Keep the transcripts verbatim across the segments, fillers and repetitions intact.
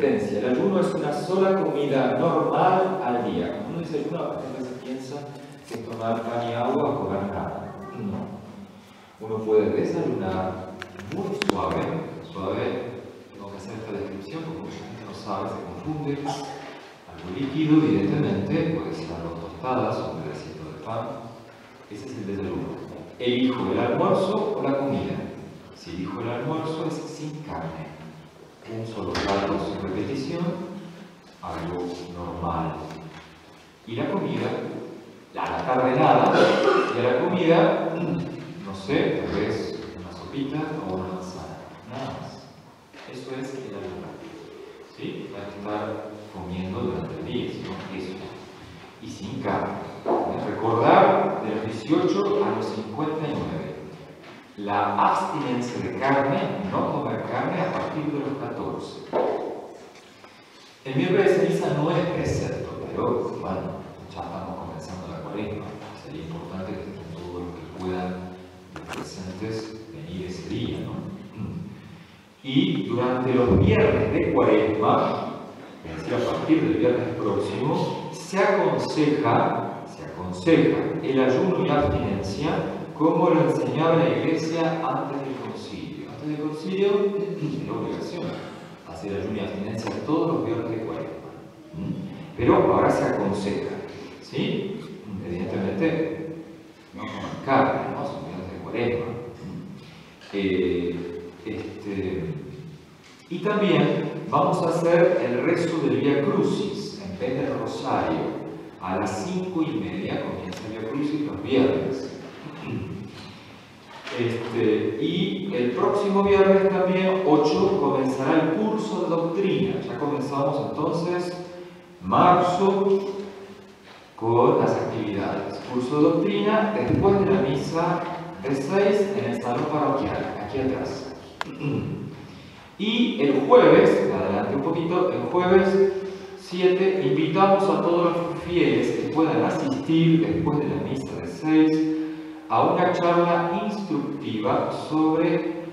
existencia. El ayuno es una sola comida normal al día. Cuando uno dice ayuno, a veces piensa que es tomar pan y agua o comer nada. No. Uno puede desayunar muy suave, suave, tengo que hacer esta descripción porque mucha gente no sabe, se confunde. Algo líquido, evidentemente, puede ser algo tostadas o un pedacito de pan. Ese es el desayuno. Elijo el almuerzo o la comida. Si elijo el almuerzo es sin carne, un solo plato sin repetición, algo normal. Y la comida, a la tarde nada, y a la comida, no sé, tal vez una sopita o una manzana, nada más. Eso es el ayuno. ¿Sí? Hay que estar comiendo durante el día, ¿no? Eso. Y sin carne. Recordar de los dieciocho a los cincuenta y nueve. La abstinencia de carne, no comer carne a partir de los catorce. El miércoles de ceniza no es precepto, pero bueno, ya estamos comenzando la cuaresma. Sería importante que estén todos los que puedan, los presentes, venir ese día, ¿no? Y durante los viernes de cuaresma, es decir, a partir del viernes próximo, se aconseja, se aconseja el ayuno y la abstinencia como lo enseñaba la Iglesia antes del concilio. Antes del concilio era obligación hacer ayuno y abstinencia todos los viernes de cuaresma. Pero ahora se aconseja, ¿sí? Evidentemente, no comer carne, ¿no? Son viernes de cuaresma. Eh, este, y también vamos a hacer el rezo del Vía Crucis en vez del Rosario. A las cinco y media comienza el Vía Crucis los viernes. Este, y el próximo viernes también, ocho, comenzará el curso de doctrina. Ya comenzamos entonces marzo con las actividades. Curso de doctrina después de la misa de seis en el salón parroquial, aquí atrás. Y el jueves, adelante un poquito, el jueves siete, invitamos a todos los fieles que puedan asistir después de la misa de seis a una charla instructiva sobre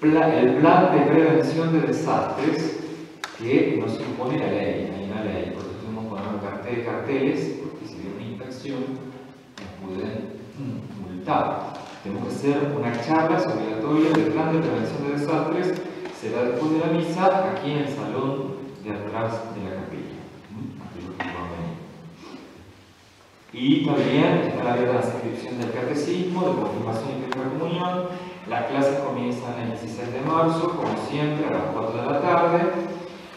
pla el plan de prevención de desastres que nos impone la ley. Hay una ley, por eso estamos poniendo cartel, carteles, porque si viene una inspección nos pueden multar. Tenemos que hacer una charla obligatoria del plan de prevención de desastres, será después de la misa, aquí en el salón de atrás de la capilla. Y también estará abierta la inscripción del catecismo, de confirmación y primera comunión. Las clases comienzan el dieciséis de marzo, como siempre, a las cuatro de la tarde.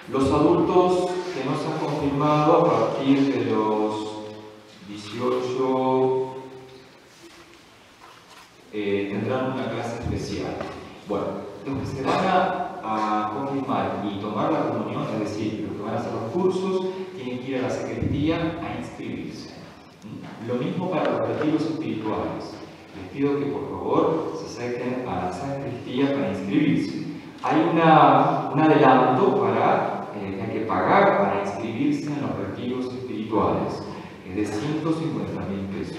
Los adultos que no se han confirmado a partir de los dieciocho eh, tendrán una clase especial. Bueno, los que se van a, a confirmar y tomar la comunión, es decir, los que van a hacer los cursos, tienen que ir a la secretaría a inscribirse. Lo mismo para los retiros espirituales. Les pido que por favor se acerquen a la sacristía para inscribirse. Hay una, un adelanto para eh, que hay que pagar para inscribirse en los retiros espirituales. Es de ciento cincuenta mil pesos.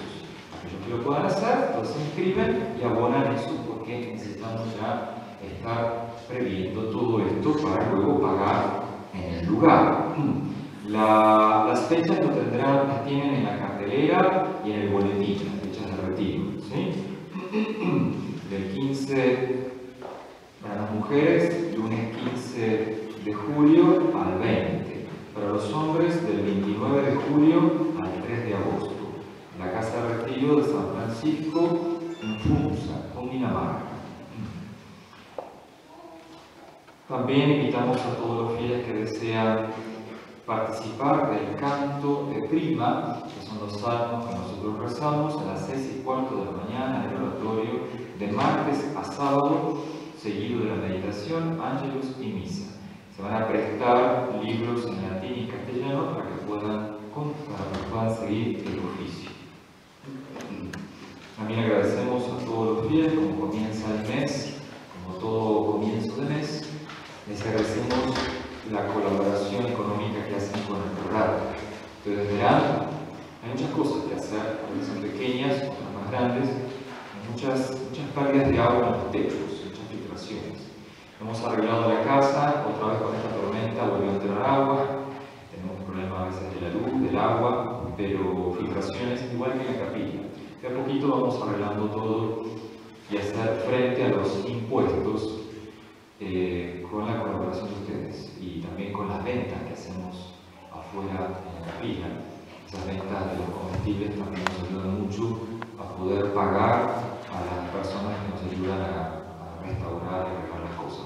Aquellos que lo puedan hacer, los inscriben y abonan eso porque necesitamos ya estar previendo todo esto para luego pagar en el lugar. La, las fechas lo tendrán, las tienen en la cartelera y en el boletín, las fechas de retiro, ¿sí? Del quince para las mujeres, lunes quince de julio al veinte. Para los hombres, del veintinueve de julio al tres de agosto. La Casa de Retiro de San Francisco, en Funza, Cundinamarca. También invitamos a todos los fieles que desean participar del canto de prima, que son los salmos que nosotros rezamos a las seis y cuarto de la mañana en el oratorio, de martes a sábado, seguido de la meditación, ángelus y misa. Se van a prestar libros en latín y castellano para que puedan, para que puedan seguir el oficio. También agradecemos a todos los fieles, como comienza el mes, como todo comienzo de mes, les agradecemos la colaboración económica que hacen con el programa. Ustedes verán, hay muchas cosas que hacer, algunas son pequeñas, otras más grandes, hay muchas, muchas pérdidas de agua en los techos, muchas filtraciones. Hemos arreglado la casa, otra vez con esta tormenta tormenta volvió a entrar agua, tenemos problemas a veces de la luz, del agua, pero filtraciones igual que en la capilla. De a poquito vamos arreglando todo y hacer frente a los impuestos eh, con la colaboración de ustedes y también con las ventas que hacemos afuera en la capilla. Esas ventas de los comestibles también nos ayudan mucho a poder pagar a las personas que nos ayudan a, a restaurar y arreglar las cosas.